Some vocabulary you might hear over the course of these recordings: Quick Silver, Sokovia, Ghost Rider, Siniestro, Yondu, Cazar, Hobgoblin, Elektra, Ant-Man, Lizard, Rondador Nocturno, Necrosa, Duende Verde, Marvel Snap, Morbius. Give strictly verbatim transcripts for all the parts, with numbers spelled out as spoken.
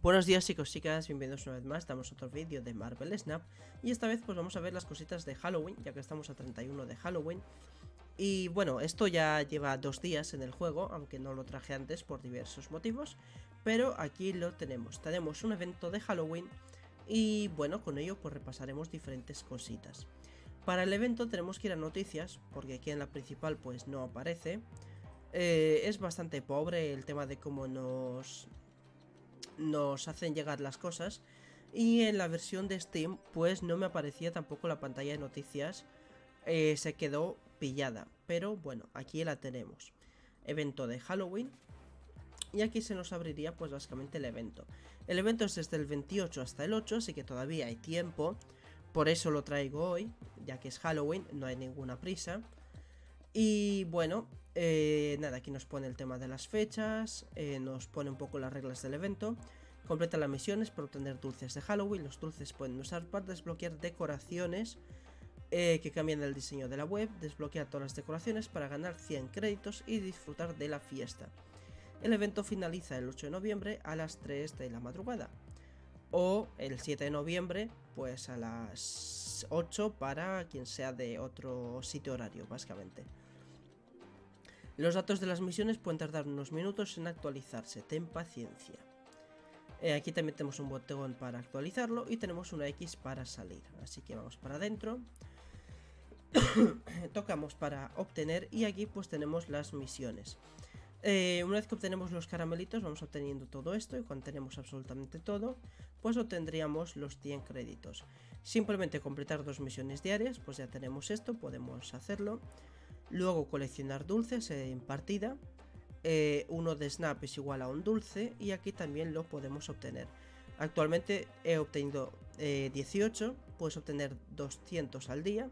Buenos días chicos, chicas, bienvenidos una vez más, estamos en otro vídeo de Marvel Snap. Y esta vez pues vamos a ver las cositas de Halloween, ya que estamos a treinta y uno de Halloween. Y bueno, esto ya lleva dos días en el juego, aunque no lo traje antes por diversos motivos. Pero aquí lo tenemos, tenemos un evento de Halloween y bueno, con ello pues repasaremos diferentes cositas. Para el evento tenemos que ir a noticias, porque aquí en la principal pues no aparece. eh, Es bastante pobre el tema de cómo nos... nos hacen llegar las cosas. Y en la versión de Steam pues no me aparecía tampoco la pantalla de noticias, eh, se quedó pillada. Pero bueno, aquí la tenemos, evento de Halloween. Y aquí se nos abriría pues básicamente el evento. El evento es desde el veintiocho hasta el ocho, así que todavía hay tiempo. Por eso lo traigo hoy, ya que es Halloween, no hay ninguna prisa. Y bueno, eh, nada, aquí nos pone el tema de las fechas, eh, nos pone un poco las reglas del evento. Completa las misiones para obtener dulces de Halloween. Los dulces pueden usar para desbloquear decoraciones eh, que cambian el diseño de la web. Desbloquea todas las decoraciones para ganar cien créditos y disfrutar de la fiesta. El evento finaliza el ocho de noviembre a las tres de la madrugada. O el siete de noviembre, pues a las ocho para quien sea de otro sitio horario, básicamente. Los datos de las misiones pueden tardar unos minutos en actualizarse, ten paciencia. Eh, aquí también tenemos un botón para actualizarlo y tenemos una X para salir. Así que vamos para adentro. Tocamos para obtener y aquí pues tenemos las misiones. Eh, una vez que obtenemos los caramelitos vamos obteniendo todo esto y cuando tenemos absolutamente todo pues obtendríamos los cien créditos. Simplemente completar dos misiones diarias, pues ya tenemos esto, podemos hacerlo. Luego coleccionar dulces en partida, eh, uno de Snap es igual a un dulce y aquí también lo podemos obtener. Actualmente he obtenido eh, dieciocho, puedes obtener doscientos al día,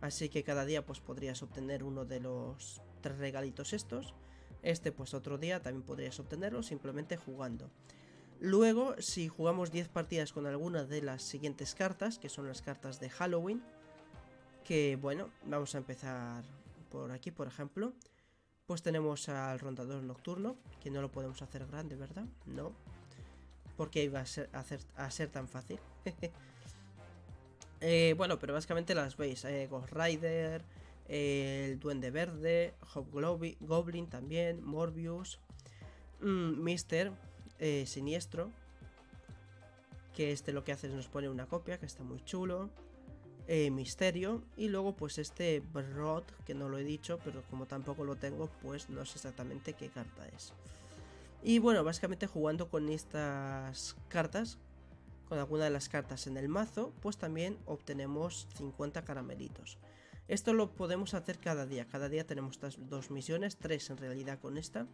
así que cada día pues podrías obtener uno de los tres regalitos estos. Este pues otro día también podrías obtenerlo simplemente jugando. Luego si jugamos diez partidas con alguna de las siguientes cartas, que son las cartas de Halloween, que bueno, vamos a empezar por aquí por ejemplo. Pues tenemos al Rondador Nocturno, que no lo podemos hacer grande, ¿verdad? No, porque iba a ser, a ser, a ser tan fácil. eh, Bueno, pero básicamente las veis, eh, Ghost Rider, el Duende Verde, Hobgoblin también, Morbius, mmm, Mister, eh, Siniestro, que este lo que hace es nos pone una copia, que está muy chulo, eh, Misterio, y luego pues este Brod, que no lo he dicho, pero como tampoco lo tengo, pues no sé exactamente qué carta es. Y bueno, básicamente jugando con estas cartas, con alguna de las cartas en el mazo, pues también obtenemos cincuenta caramelitos. Esto lo podemos hacer cada día, cada día tenemos estas dos misiones, tres en realidad con esta,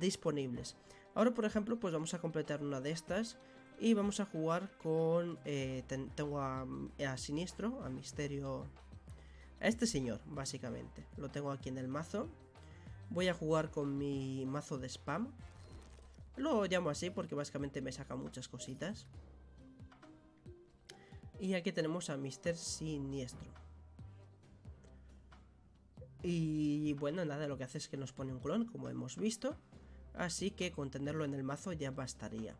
disponibles. Ahora por ejemplo pues vamos a completar una de estas y vamos a jugar con, eh, ten, tengo a, a Siniestro, a Misterio, a este señor básicamente, lo tengo aquí en el mazo. Voy a jugar con mi mazo de spam, lo llamo así porque básicamente me saca muchas cositas. Y aquí tenemos a mister Siniestro. Y bueno, nada, lo que hace es que nos pone un clon, como hemos visto. Así que con tenerlo en el mazo ya bastaría.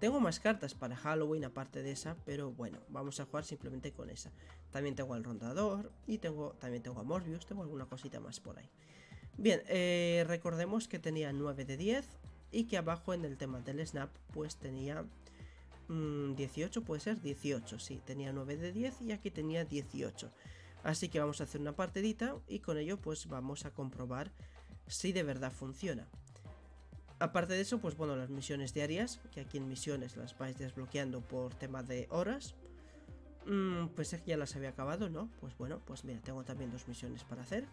Tengo más cartas para Halloween aparte de esa, pero bueno, vamos a jugar simplemente con esa. También tengo al Rondador y tengo, también tengo a Morbius, tengo alguna cosita más por ahí. Bien, eh, recordemos que tenía nueve de diez y que abajo en el tema del Snap pues tenía mmm, dieciocho, puede ser dieciocho, sí, tenía nueve de diez y aquí tenía dieciocho. Así que vamos a hacer una partidita y con ello pues vamos a comprobar si de verdad funciona. Aparte de eso, pues bueno, las misiones diarias, que aquí en misiones las vais desbloqueando por tema de horas. Mm, pensé que ya las había acabado, ¿no? Pues bueno, pues mira, tengo también dos misiones para hacer.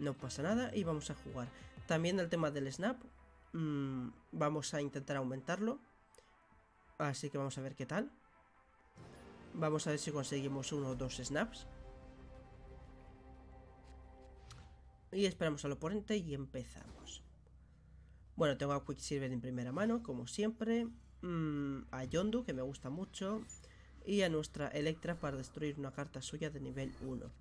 No pasa nada y vamos a jugar. También el tema del Snap, mm, vamos a intentar aumentarlo. Así que vamos a ver qué tal. Vamos a ver si conseguimos uno o dos snaps. Y esperamos al oponente y empezamos. Bueno, tengo a Quick Silver en primera mano, como siempre. Mm, a Yondu, que me gusta mucho. Y a nuestra Elektra para destruir una carta suya de nivel uno.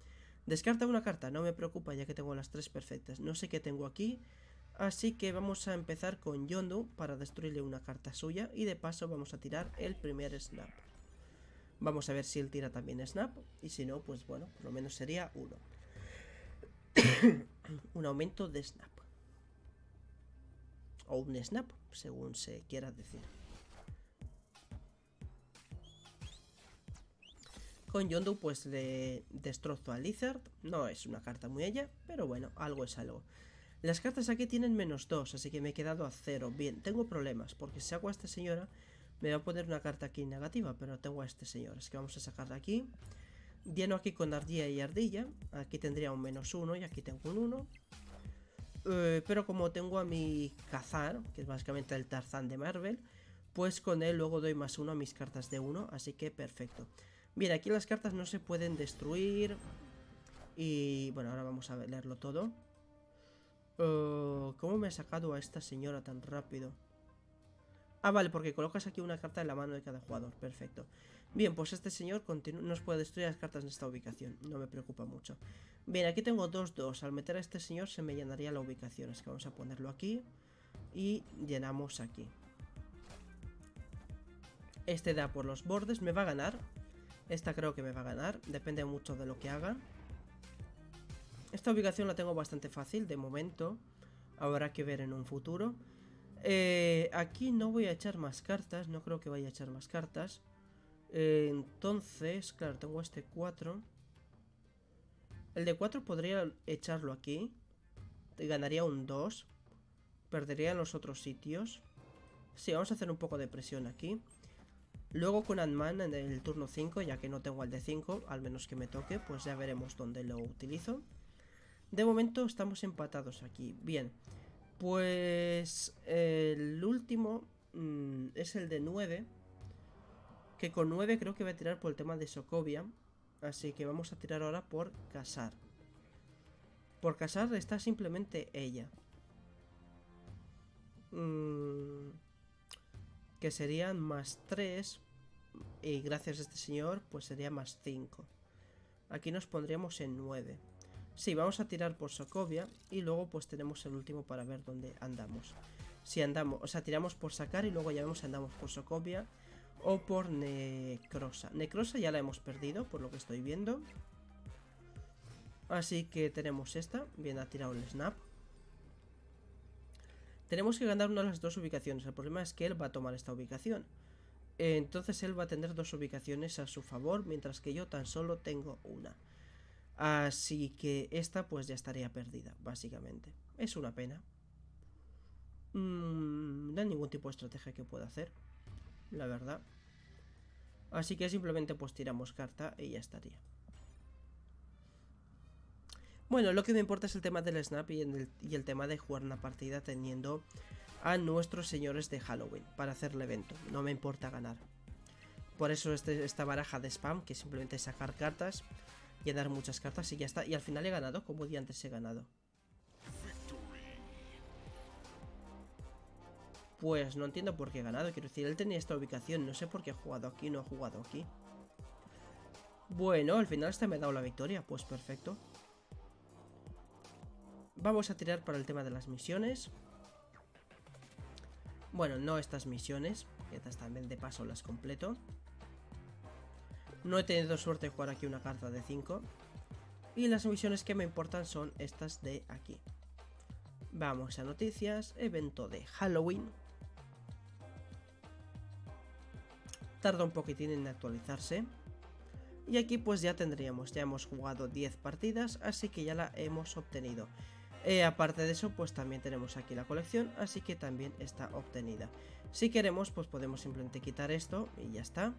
Descarta una carta, no me preocupa ya que tengo las tres perfectas. No sé qué tengo aquí. Así que vamos a empezar con Yondu para destruirle una carta suya y de paso vamos a tirar el primer snap. Vamos a ver si él tira también snap y si no, pues bueno, por lo menos sería uno. Un aumento de snap. O un snap, según se quiera decir. Con Yondu pues le destrozo a Lizard. No es una carta muy ella, pero bueno, algo es algo. Las cartas aquí tienen menos dos, así que me he quedado a cero. Bien, tengo problemas, porque si saco a esta señora, me va a poner una carta aquí negativa, pero tengo a este señor. Así que vamos a sacarla aquí. Lleno aquí con ardilla y ardilla. Aquí tendría un menos uno y aquí tengo un uno. Eh, pero como tengo a mi Cazar, que es básicamente el Tarzán de Marvel, pues con él luego doy más uno a mis cartas de uno, así que perfecto. Bien, aquí las cartas no se pueden destruir. Y bueno, ahora vamos a leerlo todo. Uh, ¿Cómo me ha sacado a esta señora tan rápido? Ah, vale, porque colocas aquí una carta en la mano de cada jugador. Perfecto. Bien, pues este señor nos puede destruir las cartas en esta ubicación. No me preocupa mucho. Bien, aquí tengo dos dos. Al meter a este señor se me llenaría la ubicación. Así que vamos a ponerlo aquí. Y llenamos aquí. Este da por los bordes. Me va a ganar. Esta creo que me va a ganar. Depende mucho de lo que haga. Esta ubicación la tengo bastante fácil de momento. Habrá que ver en un futuro. Eh, aquí no voy a echar más cartas. No creo que vaya a echar más cartas. Eh, entonces, claro, tengo este cuatro. El de cuatro podría echarlo aquí. Ganaría un dos. Perdería en los otros sitios. Sí, vamos a hacer un poco de presión aquí. Luego con Ant-Man en el turno cinco, ya que no tengo al de cinco, al menos que me toque, pues ya veremos dónde lo utilizo. De momento estamos empatados aquí. Bien, pues eh, el último mmm, es el de nueve, que con nueve creo que voy a tirar por el tema de Sokovia. Así que vamos a tirar ahora por Cazar. Por Cazar está simplemente ella. Mmm... Que serían más tres. Y gracias a este señor, pues sería más cinco. Aquí nos pondríamos en nueve. Sí, vamos a tirar por Sokovia. Y luego pues tenemos el último para ver dónde andamos. Si andamos, o sea, tiramos por sacar y luego ya vemos si andamos por Sokovia o por Necrosa. Necrosa ya la hemos perdido, por lo que estoy viendo. Así que tenemos esta. Bien, ha tirado el snap. Tenemos que ganar una de las dos ubicaciones. El problema es que él va a tomar esta ubicación. Entonces él va a tener dos ubicaciones a su favor, mientras que yo tan solo tengo una. Así que esta pues ya estaría perdida, básicamente. Es una pena. Mm, no hay ningún tipo de estrategia que pueda hacer, la verdad. Así que simplemente pues tiramos carta y ya estaría. Bueno, lo que me importa es el tema del snap y el, y el tema de jugar una partida teniendo a nuestros señores de Halloween para hacer el evento. No me importa ganar. Por eso este, esta baraja de spam, que simplemente es sacar cartas, llenar muchas cartas y ya está. Y al final he ganado, como día antes he ganado. Pues no entiendo por qué he ganado. Quiero decir, él tenía esta ubicación. No sé por qué he jugado aquí, no he jugado aquí. Bueno, al final este me ha dado la victoria. Pues perfecto. Vamos a tirar para el tema de las misiones. Bueno, no estas misiones, que también de paso las completo. No he tenido suerte de jugar aquí una carta de cinco. Y las misiones que me importan son estas de aquí. Vamos a noticias, evento de Halloween. Tarda un poquitín en actualizarse. Y aquí pues ya tendríamos, ya hemos jugado diez partidas, así que ya la hemos obtenido. Eh, aparte de eso, pues también tenemos aquí la colección, así que también está obtenida. Si queremos, pues podemos simplemente quitar esto y ya está.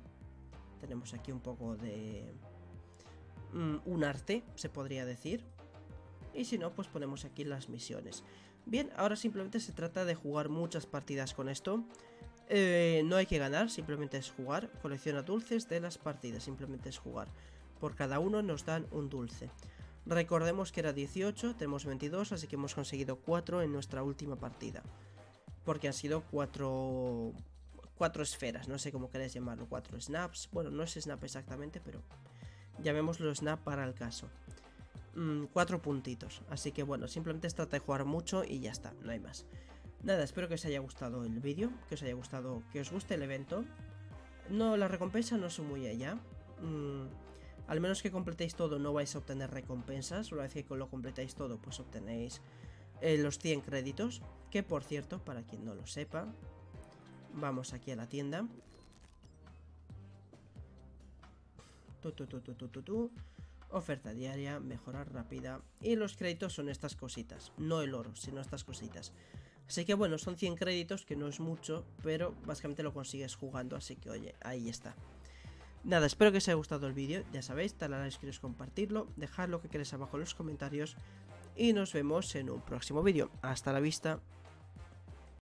Tenemos aquí un poco de... Um, un arte, se podría decir. Y si no, pues ponemos aquí las misiones. Bien, ahora simplemente se trata de jugar muchas partidas con esto. Eh, no hay que ganar, simplemente es jugar. Colecciona dulces de las partidas, simplemente es jugar. Por cada uno nos dan un dulce. Recordemos que era dieciocho, tenemos veintidós, así que hemos conseguido cuatro en nuestra última partida. Porque han sido cuatro, cuatro esferas, no sé cómo queréis llamarlo, cuatro snaps. Bueno, no es snap exactamente, pero llamémoslo snap para el caso. mmm, cuatro puntitos. Así que bueno, simplemente trata de jugar mucho y ya está, no hay más. Nada, espero que os haya gustado el vídeo, que os haya gustado, que os guste el evento. No, la recompensa no es muy allá. Mmm, al menos que completéis todo no vais a obtener recompensas. Una vez que lo completáis todo, pues obtenéis eh, los cien créditos. Que por cierto, para quien no lo sepa, vamos aquí a la tienda. Tu, tu, tu, tu, tu, tu, tu. Oferta diaria, mejorar rápida. Y los créditos son estas cositas. No el oro, sino estas cositas. Así que bueno, son cien créditos, que no es mucho, pero básicamente lo consigues jugando. Así que oye, ahí está. Nada, espero que os haya gustado el vídeo. Ya sabéis, dale a like si queréis compartirlo, dejad lo que queréis abajo en los comentarios. Y nos vemos en un próximo vídeo. Hasta la vista.